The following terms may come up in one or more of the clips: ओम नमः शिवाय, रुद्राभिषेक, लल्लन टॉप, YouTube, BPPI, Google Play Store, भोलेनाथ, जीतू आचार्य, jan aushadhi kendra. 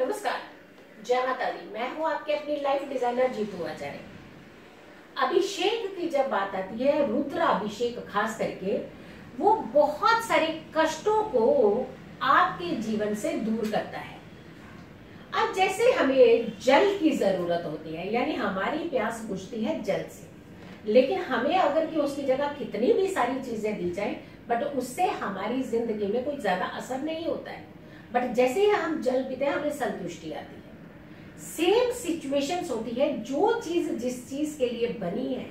नमस्कार, जय माता दी। मैं हूँ आपके अपनी लाइफ डिजाइनर जीतू आचार्य। अभिषेक की जब बात आती है, रुद्राभिषेक खास करके, वो बहुत सारे कष्टों को आपके जीवन से दूर करता है। अब जैसे हमें जल की जरूरत होती है, यानी हमारी प्यास बुझती है जल से, लेकिन हमें अगर कि उसकी जगह कितनी भी सारी चीजें दी जाए बट उससे हमारी जिंदगी में कोई ज्यादा असर नहीं होता है। बट जैसे ही हम जल पीते हैं हमें संतुष्टि आती है। सेम सिचुएशंस होती है, जो चीज जिस चीज के लिए बनी है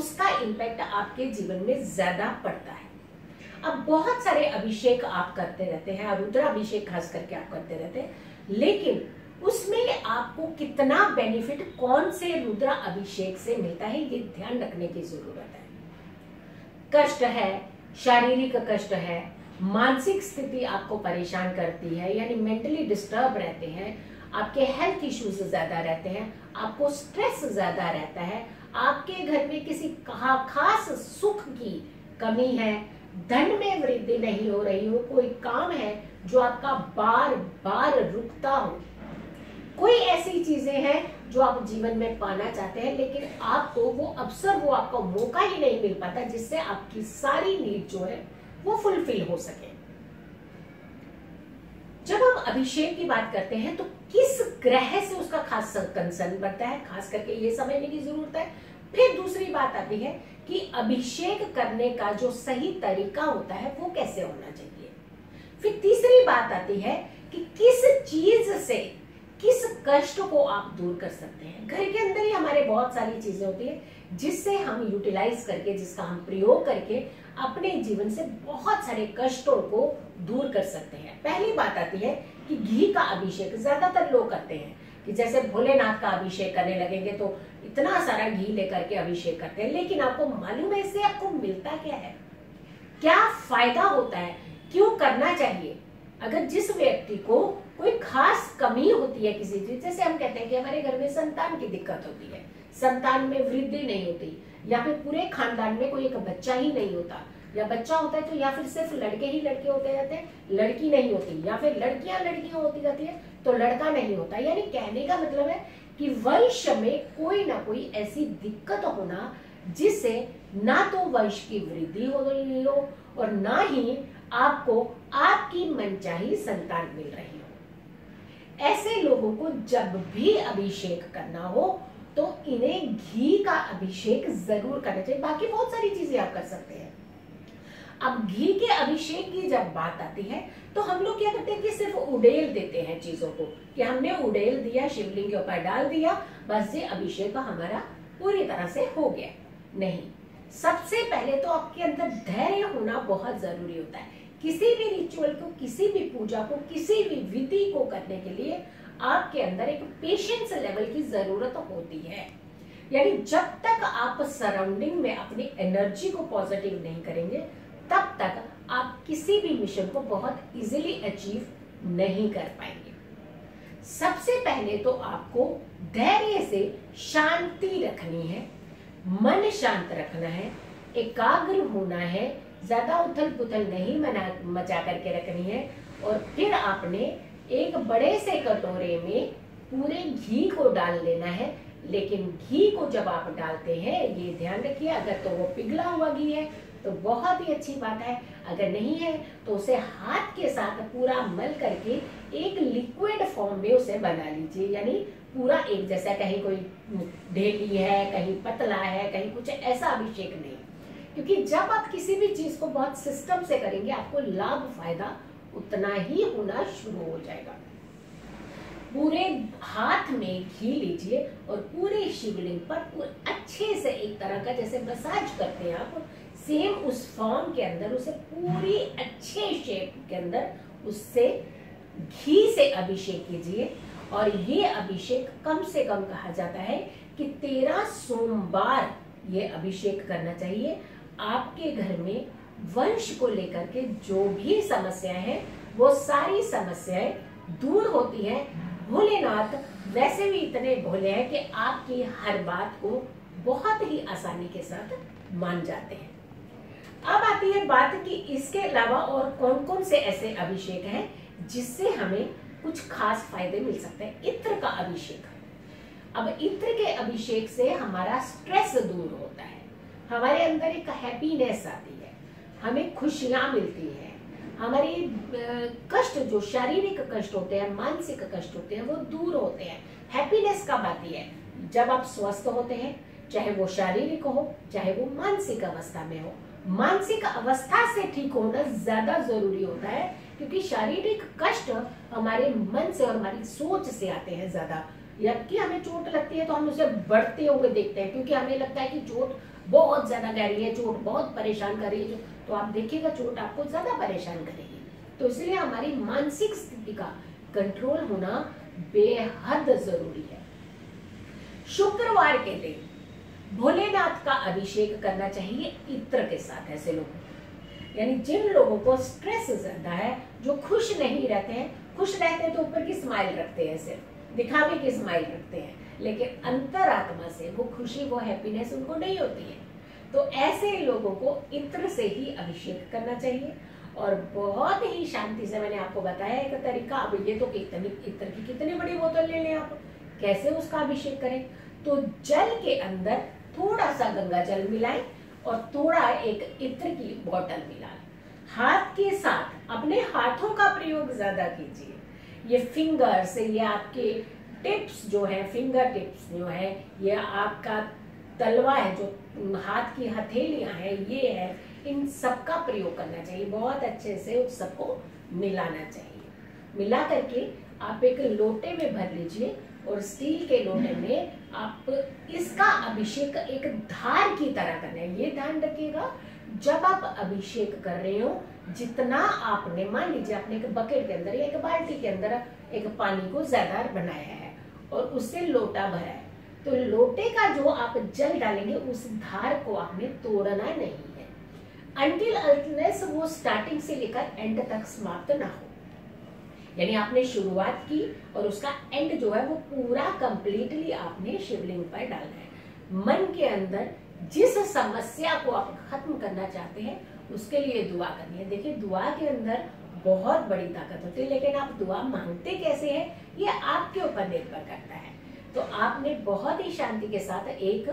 उसका इम्पैक्ट आपके जीवन में ज्यादा पड़ता है। अब बहुत सारे अभिषेक आप करते रहते हैं, रुद्राभिषेक खास करके आप करते रहते हैं, लेकिन उसमें आपको कितना बेनिफिट कौन से रुद्राभिषेक से मिलता है ये ध्यान रखने की जरूरत है। कष्ट है, शारीरिक कष्ट है, मानसिक स्थिति आपको परेशान करती है, यानी मेंटली डिस्टर्ब रहते हैं, आपके हेल्थ इश्यूज ज्यादा रहते हैं, आपको स्ट्रेस ज्यादा रहता है, आपके घर में किसी खास सुख की कमी है, धन में वृद्धि नहीं हो रही हो, कोई काम है जो आपका बार बार रुकता हो, कोई ऐसी चीजें हैं जो आप जीवन में पाना चाहते हैं लेकिन आपको वो अवसर, वो आपको मौका ही नहीं मिल पाता जिससे आपकी सारी नीड जो है वो फुलफिल हो सके। जब हम अभिषेक की बात करते हैं तो किस ग्रह से उसका खास कंसर्न बनता है, खास करके ये समझने की जरूरत है। फिर दूसरी बात आती है कि अभिषेक करने का जो सही तरीका होता है वो कैसे होना चाहिए। फिर तीसरी बात आती है कि किस चीज से किस कष्ट को आप दूर कर सकते हैं। घर के अंदर ही हमारे बहुत सारी चीजें होती है जिससे हम यूटिलाइज करके, जिसका हम प्रयोग करके अपने जीवन से बहुत सारे कष्टों को दूर कर सकते हैं। पहली बात आती है कि घी का अभिषेक ज्यादातर लोग करते हैं, कि जैसे भोलेनाथ का अभिषेक करने लगेंगे तो इतना सारा घी लेकर के अभिषेक करते हैं, लेकिन आपको मालूम है इससे आपको मिलता क्या है, क्या फायदा होता है, क्यों करना चाहिए। अगर जिस व्यक्ति को कोई खास कमी होती है किसी चीज, जैसे हम कहते हैं कि हमारे घर में संतान की दिक्कत होती है, संतान में वृद्धि नहीं होती, या फिर पूरे खानदान में कोई एक बच्चा ही नहीं होता, या बच्चा होता है तो या फिर सिर्फ लड़के ही लड़के होते जाते हैं, लड़की नहीं होती, या फिर लड़कियां होती जाती है तो लड़का नहीं होता। यानी कहने का मतलब है कि वंश में कोई ना कोई ऐसी दिक्कत होना जिससे ना तो वंश की वृद्धि हो रही हो और ना ही आपको आपकी मनचाही संतान मिल रही हो। ऐसे लोगों को जब भी अभिषेक करना हो तो इन्हें घी का अभिषेक जरूर करना चाहिए। बाकी बहुत सारी चीजें आप कर सकते हैं। अब घी के अभिषेक की जब बात आती है तो हम लोग क्या करते हैं कि सिर्फ उड़ेल देते हैं चीजों को, कि हमने उड़ेल दिया, शिवलिंग के ऊपर डाल दिया, बस ये अभिषेक हमारा पूरी तरह से हो गया। नहीं, सबसे पहले तो आपके अंदर धैर्य होना बहुत जरूरी होता है। किसी भी रिचुअल को, किसी भी पूजा को, किसी भी विधि को करने के लिए आपके अंदर एक पेशेंस लेवल की जरूरत होती है। यानी जब तक आप सराउंडिंग में अपनी एनर्जी को पॉजिटिव नहीं करेंगे तब तक आप किसी भी मिशन को बहुत इजीली अचीव नहीं कर पाएंगे। सबसे पहले तो आपको धैर्य से शांति रखनी है, मन शांत रखना है, एकाग्र होना है, ज्यादा उथल पुथल नहीं मचा करके रखनी है, और फिर आपने एक बड़े से कटोरे में पूरे घी को डाल लेना है। लेकिन घी को जब आप डालते हैं ये ध्यान रखिए, अगर तो वो पिघला हुआ घी है तो बहुत ही अच्छी बात है, अगर नहीं है तो उसे हाथ के साथ पूरा मल करके एक लिक्विड फॉर्म में उसे बना लीजिए। यानी पूरा एक जैसा, कहीं कोई ढेली है, कहीं पतला है, कहीं कुछ, ऐसा अभिषेक नहीं। क्योंकि जब आप किसी भी चीज को बहुत सिस्टम से करेंगे आपको लाभ, फायदा उतना ही होना शुरू हो जाएगा। पूरे हाथ में घी लीजिए और पूरे शिवलिंग पर अच्छे से एक तरह का जैसे मसाज करते हैं आप, सेम उस फॉर्म के अंदर उसे पूरी अच्छे शेप के अंदर उससे घी से अभिषेक कीजिए। और ये अभिषेक कम से कम कहा जाता है कि 13 सोमवार ये अभिषेक करना चाहिए। आपके घर में वंश को लेकर के जो भी समस्याएं हैं वो सारी समस्याएं दूर होती हैं। भोलेनाथ वैसे भी इतने भोले हैं कि आपकी हर बात को बहुत ही आसानी के साथ मान जाते हैं। अब आती है बात कि इसके अलावा और कौन कौन से ऐसे अभिषेक हैं जिससे हमें कुछ खास फायदे मिल सकते हैं। इत्र का अभिषेक, अब इत्र के अभिषेक से हमारा स्ट्रेस दूर होता है, हमारे अंदर एक हैप्पीनेस आती है, हमें खुशियां मिलती है, हमारे कष्ट जो शारीरिक कष्ट होते हैं, मानसिक कष्ट होते हैं, वो दूर होते हैं। हैप्पीनेस कब आती है? जब आप स्वस्थ होते हैं, चाहे वो शारीरिक हो चाहे वो मानसिक अवस्था में हो। मानसिक अवस्था से ठीक होना ज्यादा जरूरी होता है क्योंकि शारीरिक कष्ट हमारे मन से और हमारी सोच से आते हैं ज्यादा। जबकि हमें चोट लगती है तो हम उसे बढ़ते हुए देखते हैं क्योंकि हमें लगता है कि चोट बहुत ज्यादा गहरी है, चोट बहुत परेशान कर रही है, तो आप देखिएगा चोट आपको ज्यादा परेशान करेगी। तो इसलिए हमारी मानसिक स्थिति का कंट्रोल होना बेहद जरूरी है। शुक्रवार के दिन भोलेनाथ का अभिषेक करना चाहिए इत्र के साथ। ऐसे लोग, यानी जिन लोगों को स्ट्रेस ज्यादा है, जो खुश नहीं रहते हैं, खुश रहते हैं तो ऊपर की स्माइल रखते हैं, सिर्फ दिखावे की स्माइल रखते हैं, लेकिन अंतरात्मा से वो खुशी, वो हैप्पीनेस उनको नहीं होती है। तो ऐसे लोगों को इत्र से ही अभिषेक करना चाहिए। और बहुत ही शांति से मैंने आपको बताया एक तरीका। अब ये तो इत्र की कितनी बड़ी बोतल ले लें आप, कैसे उसका अभिषेक करें? तो जल के अंदर थोड़ा सा गंगा जल मिलाएं और थोड़ा एक इत्र की बोतल मिलाएं। हाथ के साथ, अपने हाथों का प्रयोग ज्यादा कीजिए। ये फिंगर्स, ये आपके टिप्स जो है, फिंगर टिप्स जो है, ये आपका तलवा है, जो हाथ की हथेलियां हैं, ये है, इन सबका प्रयोग करना चाहिए। बहुत अच्छे से उस सबको मिलाना चाहिए। मिला करके आप एक लोटे में भर लीजिए और स्टील के लोटे में आप इसका अभिषेक एक धार की तरह करना है। ये ध्यान रखिएगा, जब आप अभिषेक कर रहे हो, जितना आपने, मान लीजिए आपने एक बकेट के अंदर या एक बाल्टी के अंदर एक पानी को ज्यादा बनाया है और उससे लोटा भरा है, तो लोटे का जो आप जल डालेंगे उस धार को आपने तोड़ना नहीं है until unless वो स्टार्टिंग से लेकर एंड तक समाप्त ना हो। यानी आपने शुरुआत की और उसका एंड जो है वो पूरा कंप्लीटली आपने शिवलिंग पर डालना है। मन के अंदर जिस समस्या को आप खत्म करना चाहते हैं उसके लिए दुआ करनी है। देखिए, दुआ के अंदर बहुत बड़ी ताकत होती है, लेकिन आप दुआ मांगते कैसे हैं ये आपके ऊपर निर्भर करता है। तो आपने बहुत ही शांति के साथ एक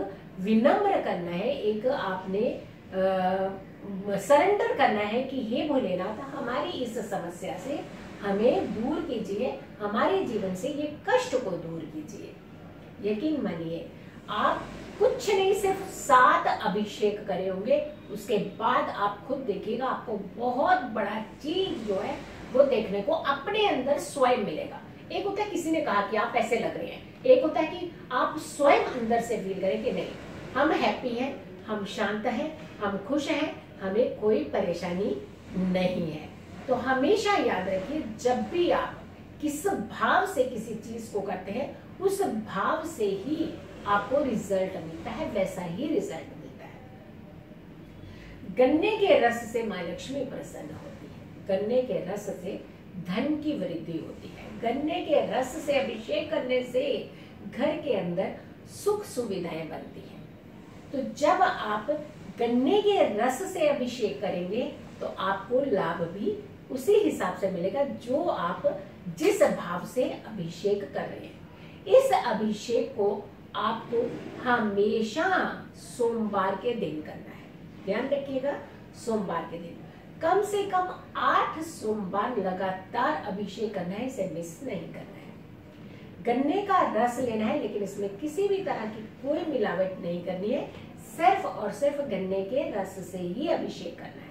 विनम्र करना है, एक आपने सरेंडर करना है कि हे भोलेनाथ, हमारी इस समस्या से हमें दूर कीजिए, हमारे जीवन से ये कष्ट को दूर कीजिए। यकीन मानिए, आप कुछ नहीं, सिर्फ 7 अभिषेक करे होंगे, उसके बाद आप खुद देखिएगा आपको बहुत बड़ा चीज जो है वो देखने को अपने अंदर स्वयं मिलेगा। एक होता है किसी ने कहा कि आप ऐसे लग रहे हैं, एक होता है कि आप स्वयं अंदर से फील करें कि नहीं, हम हैप्पी हैं, हम शांत हैं, हम खुश हैं, हमें कोई परेशानी नहीं है। तो हमेशा याद रखिए, जब भी आप किस भाव से किसी चीज को करते हैं उस भाव से ही आपको रिजल्ट मिलता है, वैसा ही रिजल्ट मिलता है। गन्ने के रस से मां लक्ष्मी प्रसन्न होती है, गन्ने के रस से धन की वृद्धि होती है, गन्ने के रस से अभिषेक करने से घर के अंदर सुख सुविधाएं बनती हैं। तो जब आप गन्ने के रस से अभिषेक करेंगे तो आपको लाभ भी उसी हिसाब से मिलेगा जो आप जिस भाव से अभिषेक कर रहे हैं। इस अभिषेक को आपको हमेशा सोमवार के दिन करना है। ध्यान रखिएगा, सोमवार के दिन कम से कम 8 सोमवार लगातार अभिषेक करना है, इसे मिस नहीं करना है। गन्ने का रस लेना है, लेकिन इसमें किसी भी तरह की कोई मिलावट नहीं करनी है, सिर्फ और सिर्फ गन्ने के रस से ही अभिषेक करना है।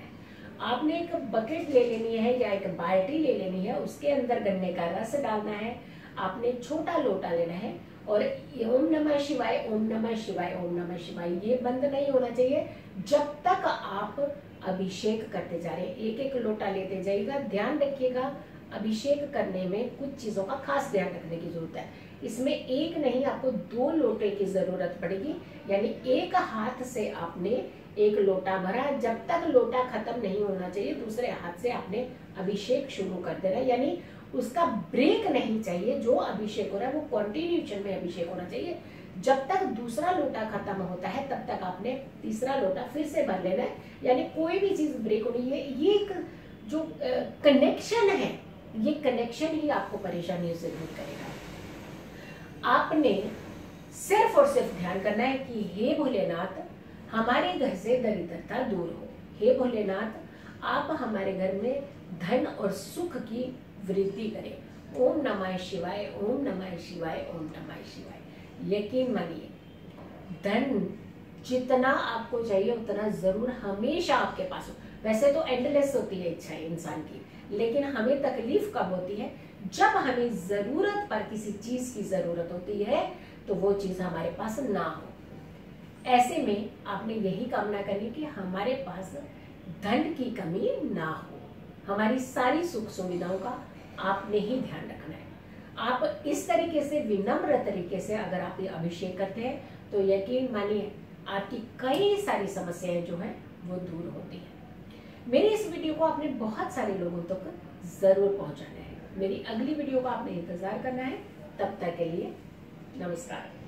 आपने एक बकेट ले लेनी है या एक बाल्टी ले लेनी है, उसके अंदर गन्ने का रस डालना है, आपने छोटा लोटा लेना है और ओम नमः शिवाय, ओम नमः शिवाय, ओम नमः शिवाय, ये बंद नहीं होना चाहिए जब तक आप अभिषेक करते जा रहे हैं। एक एक लोटा लेते जाइएगा। ध्यान रखिएगा, अभिषेक करने में कुछ चीजों का खास ध्यान रखने की जरूरत है। इसमें एक नहीं, आपको 2 लोटे की जरूरत पड़ेगी। यानी एक हाथ से आपने एक लोटा भरा, जब तक लोटा खत्म नहीं होना चाहिए दूसरे हाथ से आपने अभिषेक शुरू कर देना, यानी उसका ब्रेक नहीं चाहिए। जो अभिषेक हो रहा है वो कंटिन्यूएशन में अभिषेक होना चाहिए। जब तक दूसरा लोटा खत्म होता है तब तक आपने तीसरा लोटा फिर से भर लेना है, यानी कोई भी चीज ब्रेक होनी है। ये एक जो कनेक्शन है ये कनेक्शन ही आपको परेशानियों से दूर करेगा। आपने सिर्फ और सिर्फ ध्यान करना है कि हे भोलेनाथ हमारे घर से दरिद्रता दूर हो, हे भोलेनाथ आप हमारे घर में धन और सुख की वृद्धि करें। ओम नमः शिवाय, ओम नमः शिवाय, ओम नमः शिवाय। यकीन मानिए धन जितना आपको चाहिए उतना जरूर हमेशा आपके पास हो। वैसे तो एंडलेस होती है इच्छा इंसान की, लेकिन हमें तकलीफ कब होती है? जब हमें जरूरत पर किसी चीज की जरूरत होती है तो वो चीज हमारे पास ना हो। ऐसे में आपने यही कामना करनी कि हमारे पास धन की कमी ना हो। हमारी सारी सुख सुविधाओं का आपने ही ध्यान रखना है। आप इस तरीके से विनम्र तरीके से अगर आप ये अभिषेक करते हैं तो यकीन मानिए आपकी कई सारी समस्याएं जो है वो दूर होती है। मेरी इस वीडियो को आपने बहुत सारे लोगों तक जरूर पहुंचाना है। मेरी अगली वीडियो का आपने इंतजार करना है। तब तक के लिए नमस्कार।